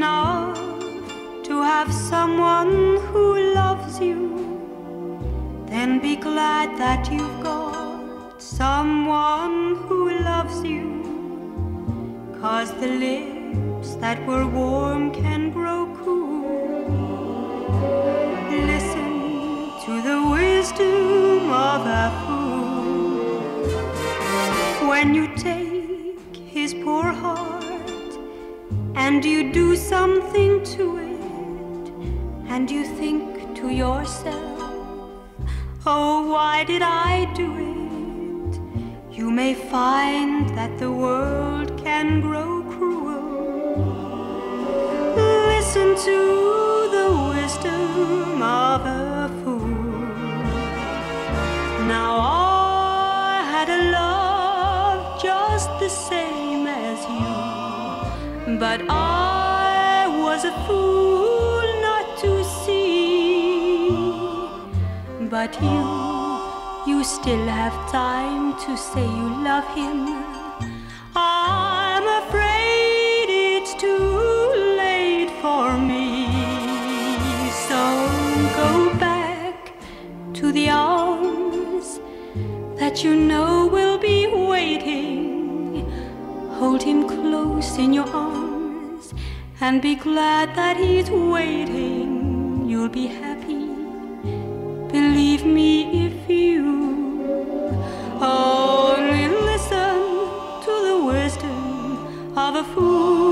enough to have someone who loves you, then be glad that you've got someone who loves you. 'Cause the lips that were warm can grow cool. Listen to the wisdom of a fool. When you take his poor heart and you do something to it, and you think to yourself, oh, why did I do it? You may find that the world can grow cruel. Listen to the wisdom of a fool. Now I had a love just the same as you, but I was a fool not to see. But you still have time to say you love him. I'm afraid it's too late for me. So go back to the arms that you know will be waiting. Hold him close in your arms and be glad that he's waiting. You'll be happy, believe me, if you only listen to the wisdom of a fool.